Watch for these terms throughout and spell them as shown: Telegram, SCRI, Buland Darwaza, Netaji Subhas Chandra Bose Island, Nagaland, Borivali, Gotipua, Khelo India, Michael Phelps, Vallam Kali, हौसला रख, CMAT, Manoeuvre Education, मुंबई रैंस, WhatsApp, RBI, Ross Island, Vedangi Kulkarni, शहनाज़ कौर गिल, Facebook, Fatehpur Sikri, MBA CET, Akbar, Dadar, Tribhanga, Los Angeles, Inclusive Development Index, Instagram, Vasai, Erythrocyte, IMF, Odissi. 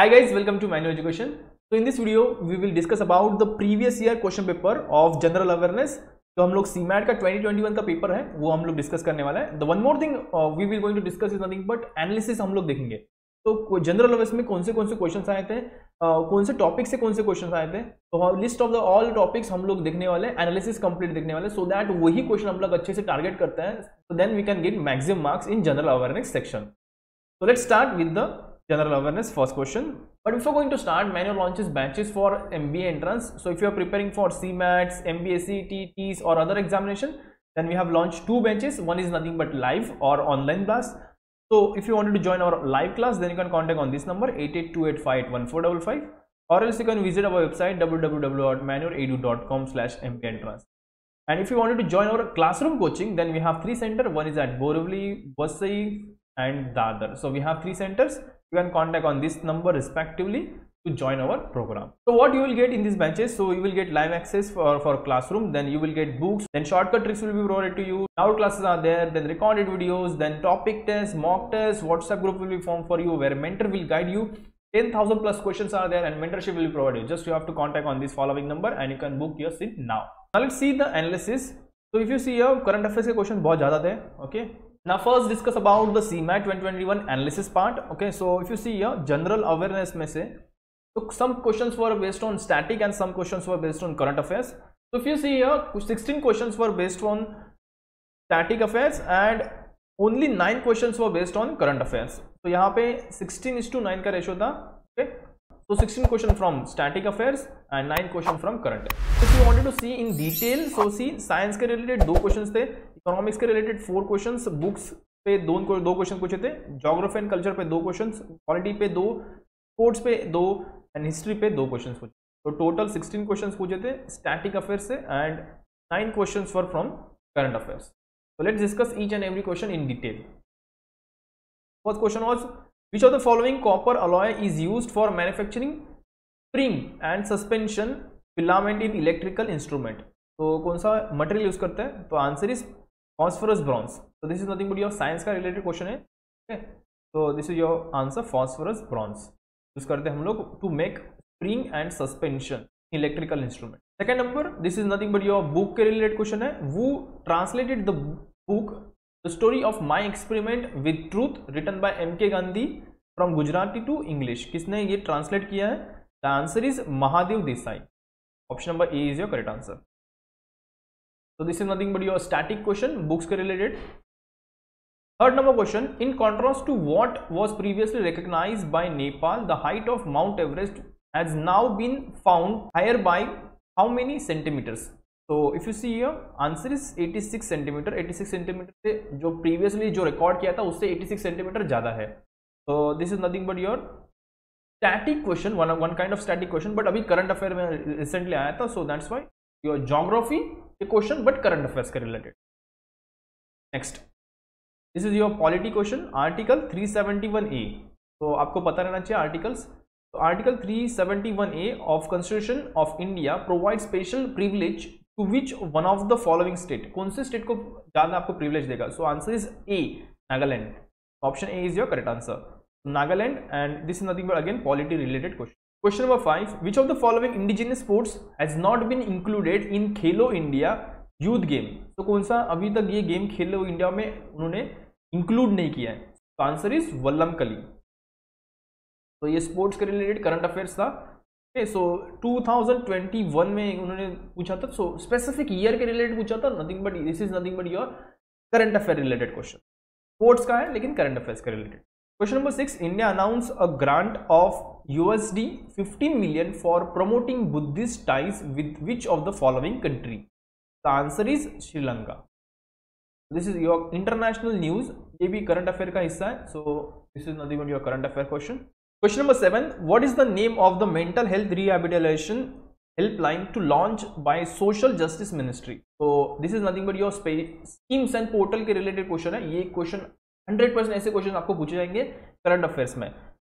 Hi guys, welcome to Manoeuvre Education. So in this video we will discuss about the previous year question paper of general awareness. तो हम लोग CMAT का 2021 का paper है वो हम लोग डिस्कस करने वाला है. The one more thing we will going to discuss is nothing but analysis हम लोग देखेंगे. तो जनरल अवेयरनेस में कौन से क्वेश्चन आए थे, कौन से टॉपिक से कौन से क्वेश्चन आए थे, तो list of the all topics हम लोग देखने वाले, एनालिसिस कंप्लीट देखने वाले, सो दैट वही क्वेश्चन हम लोग अच्छे से टारगेट करते हैं. So then we can get maximum marks in general awareness section. So let's start with the general awareness first question. But before going to start, Manoeuvre launches batches for MBA entrance. So if you are preparing for CMATs, MBA CET, TEs or other examination, then we have launched two batches. One is nothing but live or online class. So if you wanted to join our live class, then you can contact on this number 8828581455, or else you can visit our website www.manoeuvreedu.com/mbaentrance. And if you wanted to join our classroom coaching, then we have three centers. One is at Borivali, Vasai and Dadar. So we have three centers. You can contact on this number respectively to join our program. So what you will get in these batches? So you will get live access for classroom, then you will get books, then shortcut tricks will be provided to you, our classes are there, then recorded videos, then topic tests, mock tests, WhatsApp group will be formed for you where mentor will guide you. 10,000 plus questions are there and mentorship will be provided. Just you have to contact on this following number and you can book your seat now. Now let's see the analysis. So if you see here, current affairs के question बहुत ज़्यादा थे. Okay. Now first discuss about the CMAT 2021 analysis part. Okay, so if you see here general awareness में से, तो some questions were based on static and some questions were based on current affairs. So if you see here, 16 questions were based on static affairs and only 9 questions were based on current affairs. तो यहाँ पे 16:9 का ratio था. Okay, so 16 question from static affairs and 9 question from current affairs. If you wanted to see in detail, so see science के related 2 questions थे, economics के related 4 questions, books पे दो क्वेश्चन पूछे थे, ज्योग्राफी एंड कल्चर पे 2 questions, polity पे 2, sports पे 2 एंड हिस्ट्री पे 2 क्वेश्चंस पूछे. तो टोटल 16 क्वेश्चंस पूछे थे स्टैटिक अफेयर्स से and 9 questions were from current affairs. So let's discuss each and every question in detail. First question was which of the following copper alloy is used for manufacturing spring and suspension filament in electrical instrument. तो कौन सा material use करते हैं, तो answer is phosphorus bronze. तो this is nothing but your science का related question है. Okay, तो this is your answer phosphorus bronze. Use करते हैं हम लोग to make spring and suspension electrical instrument. Second number, this is nothing but your book के related question है. वो translated the book the story of my experiment with truth written by MK Gandhi from Gujarati to English. किसने ये translate किया है, the answer is Mahadev Desai. Option number A is your correct answer. So this is nothing but your static question, books ke related. Third number question, in contrast to what was previously recognized by Nepal, the height of Mount Everest has now been found higher by how many centimeters? So if you see here, answer is 86 centimeter. 86 centimeter से जो previously जो record किया था उससे 86 centimeter ज़्यादा है. So this is nothing but your static question, one kind of static question. But अभी current affair में recently आया था, so that's why your geography question but current affairs के related. Next, this is your polity question, article 371A. तो आपको पता रहना चाहिए आर्टिकल्स. तो article 371A of constitution of India provide special privilege to which one of the following state. कौन से state को ज्यादा आपको प्रिविलेज देगा, so answer is A, Nagaland. Option A is your correct answer, Nagaland. And this is nothing but again polity related question. Question number 5, which of the following indigenous sports has not been included in Khelo India Youth Game? तो कौन सा अभी तक ये game खेलो India में उन्होंने include नहीं किया है, तो आंसर इज वल्लम कली. तो ये स्पोर्ट्स के रिलेटेड करंट अफेयर्स था. सो 2021 में उन्होंने पूछा था, सो स्पेसिफिक ईयर के रिलेटेड पूछा था. Nothing but this is nothing but your current affair related question. Sports का है लेकिन करंट अफेयर्स के related. Question number 6, India announced a grant of USD 15 million for promoting Buddhist ties with which of the following country? The answer is Sri Lanka. This is your international news. ये भी current affair का हिस्सा है. So this is nothing but your current affair question. Question number 7, what is the name of the mental health rehabilitation helpline to launch by Social Justice Ministry? So this is nothing but your schemes and portal के related question है. ये question 100% ऐसे question आपको पूछे जाएंगे current affairs में.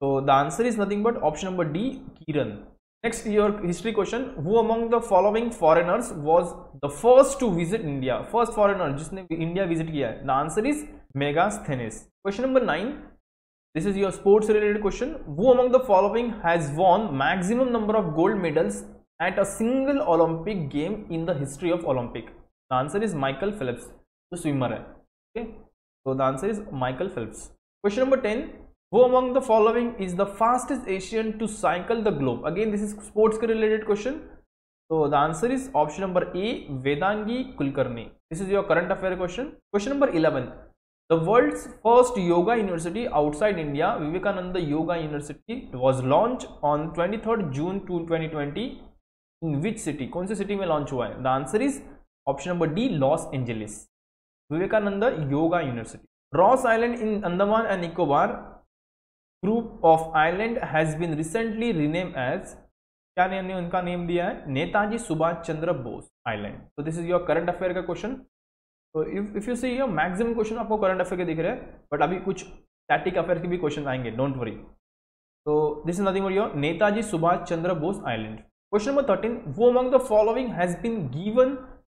तो the answer is nothing but option number D, Kiran. Next, your history question, who among the following foreigners was the first to visit India? First foreigner जिसने India visit किया है, the answer is Megasthenes. Question number 9, This is your sports related question. Who among the following has won maximum number of gold medals at a single Olympic game in the history of Olympic? The answer is Michael Phelps, जो swimmer है. Okay, so the answer is Michael Phelps. Question number 10. Who among the following is the fastest Asian to cycle the globe? Again, this is sports related question. So the answer is option number A, Vedangi Kulkarni. This is your current affair question. Question number 11. The world's first yoga university outside India, Vivekananda Yoga University, was launched on 23rd June 2020. In which city? कौन से city में launch हुआ है? The answer is option number D, Los Angeles. Vivekananda Yoga University. Ross Island in Andaman and Nicobar group of island has been recently renamed as, क्या ने उनका name दिया है? नेताजी सुभाष चंद्र बोस आइलैंड. तो this is your current affair का question. तो if you see your maximum question आपको current affair के दिख रहे हैं, बट अभी कुछ स्टैटिक अफेयर के भी क्वेश्चन आएंगे, डोंट वरी. तो this is nothing but your Netaji Subhash Chandra Bose island. Question number 13. Who among the following has been given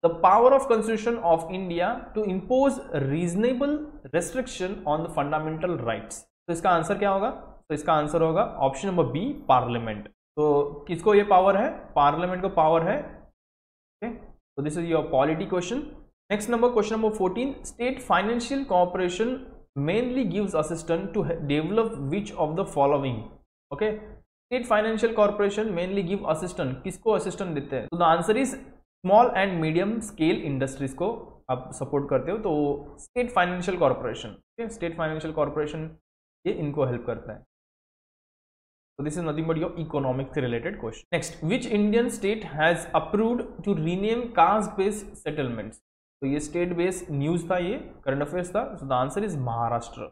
the power of constitution of India to impose reasonable restriction on the fundamental rights? तो इसका answer क्या होगा? तो इसका answer होगा option number B, parliament. तो किसको ये पावर है? पार्लियामेंट को पावर है. ओके, तो this is your polity question. Next number, question number 14. State financial corporation mainly gives assistance to develop which of the following? Okay, state financial corporation mainly give assistance, किसको assistance देते हैं? तो the answer is small and medium scale industries को आप support करते हो, तो state financial corporation. Okay, state financial corporation ये इनको हेल्प करता है. So this is nothing but your economics related question. Next, which Indian state has approved to rename caste based settlements? तो ये state based news था, ये current affairs था. So the answer is Maharashtra.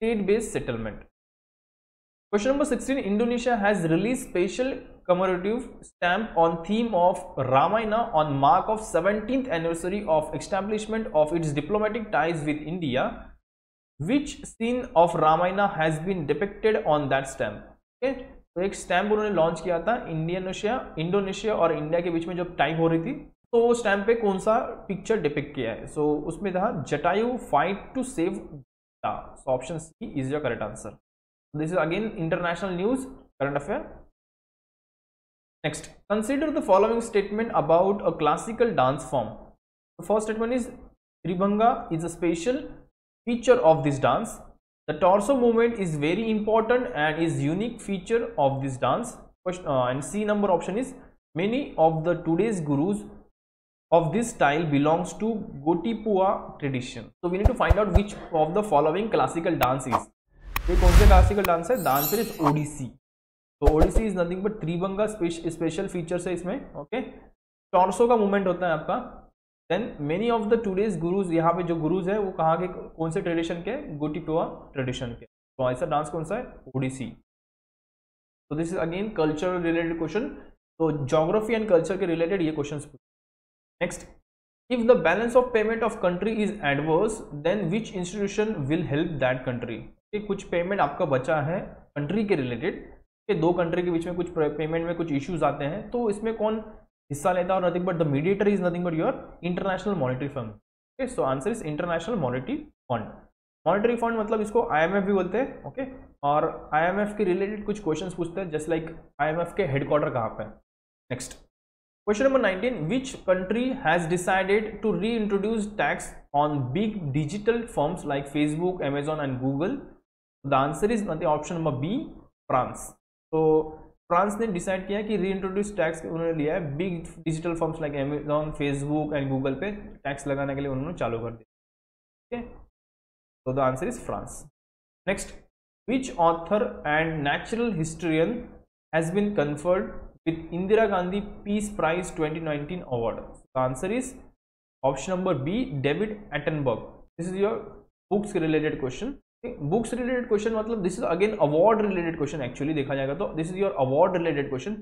State based settlement. Question number 16. Indonesia has released special commemorative stamp on theme of Ramayana on mark of 17th anniversary of establishment of its diplomatic ties with India. Which scene of Ramayana has been depicted on that stamp? Okay, तो एक stamp उन्होंने launch किया था Indonesia और India के बीच में जब tie हो रही थी, तो वो स्टैम्प पे कौन सा पिक्चर डिपिक्ट किया है? सो उसमें था Jatayu fight to save the. So option C is your correct answer. This is again international news, current affair. Next, consider the following statement about a classical dance form. First statement is Tribhanga is a special feature of this dance. The torso movement is very important and is unique feature of this dance. And C number option is many of the today's gurus of this style belongs to Gotipua tradition. So we need to find out which of the following classical dance is. ये कौन से classical dance है? The answer is Odissi. So Odissi is nothing but Tribhanga special features है इसमें. Okay, torso का movement होता है आपका. Then many of the today's gurus, यहाँ पे जो गुरुज है वो कहाँ के, कौन से ट्रेडिशन के? गोटिपुआ ट्रेडिशन के. तो ऐसा डांस कौन सा है? ओडिसी. तो this is again culture related question. तो ज्योग्राफी एंड कल्चर के रिलेटेड ये question. Next, if the balance of payment of country is adverse then which institution will help that country? कुछ पेमेंट आपका बचा है कंट्री के रिलेटेड, दो country के बीच में कुछ पेमेंट में कुछ इश्यूज आते हैं, तो इसमें कौन हिस्सा लेता है? और nothing but the mediator is nothing but your international monetary fund. Okay, so answer is international monetary fund. Monetary fund मतलब इसको आईएमएफ भी बोलते हैं. ओके, और आईएमएफ के रिलेटेड कुछ क्वेश्चंस पूछते हैं, जस्ट लाइक आईएमएफ के हेडक्वार्टर कहाँ पे है. Next, question number 19. Which country has decided to री introduce tax on big digital firms like Facebook, Amazon and Google? The answer is nothing, option number B, France. तो France ने decide किया कि reintroduce tax उन्होंने लिया है big digital firms like Amazon, Facebook and Google पे tax लगाने के लिए उन्होंने चालू कर दिया. तो the answer is France. Next, which author and natural historian has been conferred with Indira Gandhi peace prize 2019 award? The answer is option number B, David Attenborough. This is your books related question. Books related question मतलब this is again award related question. Actually देखा जाएगा तो this is your award related question,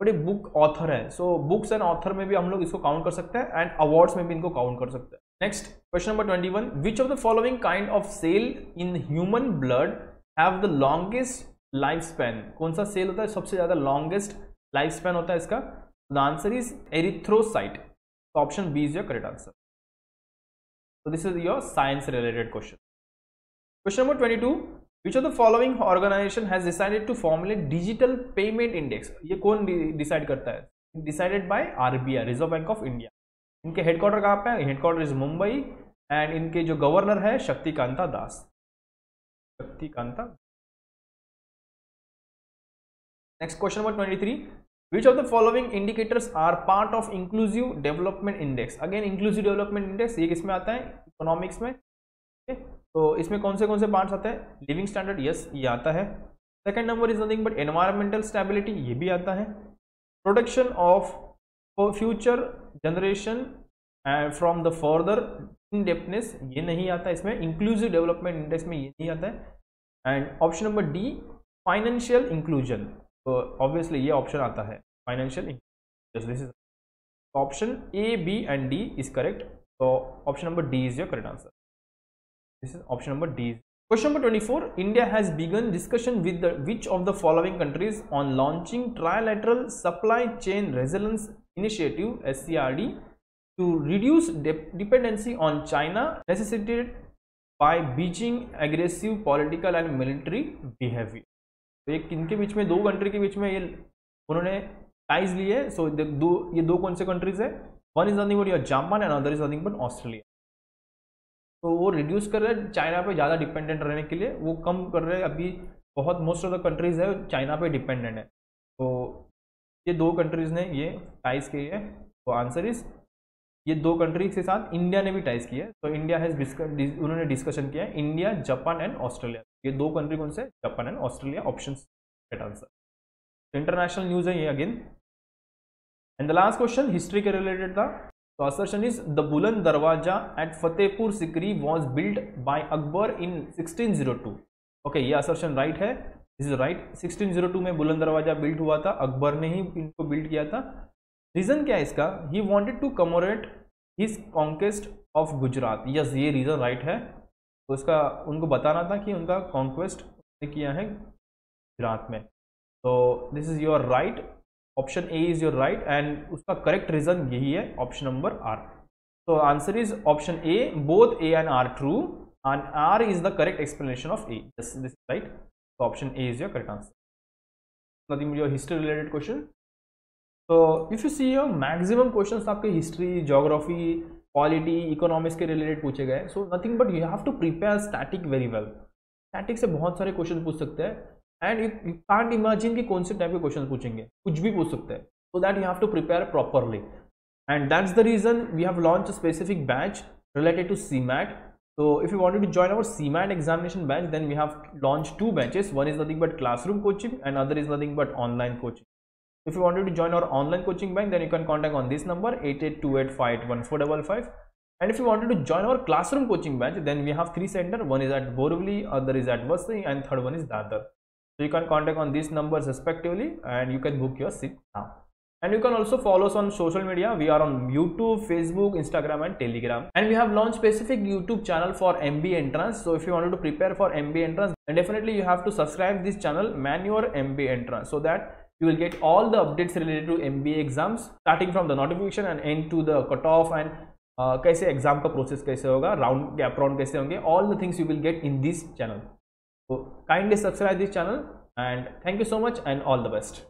but ये book author है. So books and author में भी हम लोग इसको काउंट कर सकते हैं एंड अवार्ड्स में भी इनको काउंट कर सकते हैं. Next, question number 21. Which of the following kind of cell in human blood have the longest life span? कौन सा सेल होता है सबसे ज्यादा लॉन्गेस्ट लाइफ स्पैन होता है इसका? The answer is erythrocyte. Option B is your correct answer. तो this is your science related question. Question number 22. Which of the following organization has decided to formulate digital payment index? ये कौन decide करता है? Decided by RBI, Reserve Bank of India. इनके headquarter कहाँ पे है? Headquarter is Mumbai and इनके जो governor है शक्तिकांता दास. Shaktikanta. Next question number 23. Which of the following indicators are part of Inclusive Development Index? Again, Inclusive Development Index ये किसमें आता है? Economics में. Okay. तो इसमें कौन से पार्ट्स आते हैं? लिविंग स्टैंडर्ड, यस ये आता है. Second number is nothing but environmental stability, ये भी आता है. Protection of future generation from the further indebtedness, ये नहीं आता इसमें. इंक्लूसिव डेवलपमेंट इंडेक्स में ये नहीं आता है. And option number D financial inclusion, तो ऑब्वियसली ये ऑप्शन आता है financial inclusion. This is option A, B and D is correct. तो option number D is your correct answer. This is option number D. Question number 24. India has begun discussion with which of the following countries on launching trilateral supply chain resilience initiative (SCRI) to reduce dependency on China, necessitated by Beijing aggressive political and military behavior. तो ये किनके बीच में, दो country के बीच में ये उन्होंने ties लिए. So ये दो कौन से कंट्रीज है? One is nothing but your Japan and another is nothing but Australia. तो वो रिड्यूस कर रहे हैं चाइना पे ज़्यादा डिपेंडेंट रहने के लिए, वो कम कर रहे हैं. अभी बहुत मोस्ट ऑफ द कंट्रीज़ है चाइना पे डिपेंडेंट है, तो ये दो कंट्रीज़ ने ये टाइज की है. तो आंसर इज ये दो कंट्रीज के साथ इंडिया ने भी टाइज की है. तो इंडिया हैज़ उन्होंने डिस्कशन किया है इंडिया, जापान एंड ऑस्ट्रेलिया. ये दो कंट्री कौन से? Japan and Australia. Option correct answer. International news है ये again. And the last question history के रिलेटेड था. The assertion is the Buland Darwaza at Fatehpur Sikri was built by Akbar in 1602. Okay, ये assertion right है. This is right. 1602 में बुलंद दरवाजा built हुआ था, अकबर ने ही इनको built किया था. Reason क्या है इसका? He wanted to commemorate his conquest of Gujarat. Yes, ये reason right है. तो इसका उनको बताना था कि उनका conquest किया है गुजरात में. तो this is your right. Option A is your right and उसका करेक्ट रीजन यही है, ऑप्शन नंबर आर. तो answer is option A, both A and R true and R is the correct explanation of A. This is right. तो option A is your correct answer. Nothing your history related question. तो if you see your maximum question आपके history, geography, polity, economics के related पूछे गए. So nothing but you have to prepare static very well. Static से बहुत सारे question पूछ सकते हैं एंड यू कांट इमेजिन कि कौन से टाइप के क्वेश्चन पूछेंगे, कुछ भी पूछ सकते हैं. So that you have to prepare properly and that's the reason we have launch a specific batch related to CMAT. So if you wanted to join our CMAT examination batch then we have launch two batches. One is nothing but classroom coaching and other is nothing but online coaching. If you wanted to join our online coaching batch then you can contact on this number 8828581455. And if you wanted to join our classroom coaching batch then we have three center. One is at Borivali, other is at Vasai and third one is Dadar. So you can contact on these numbers respectively and you can book your seat now. And you can also follow us on social media. We are on YouTube, Facebook, Instagram and Telegram. And we have launched specific YouTube channel for MBA entrance. So if you wanted to prepare for MBA entrance then definitely you have to subscribe this channel, Manual MBA Entrance, so that you will get all the updates related to MBA exams, starting from the notification and end to the cutoff and कैसे exam का process कैसे होगा, round gap round कैसे होंगे, all the things you will get in this channel. So kindly subscribe this channel and thank you so much and all the best.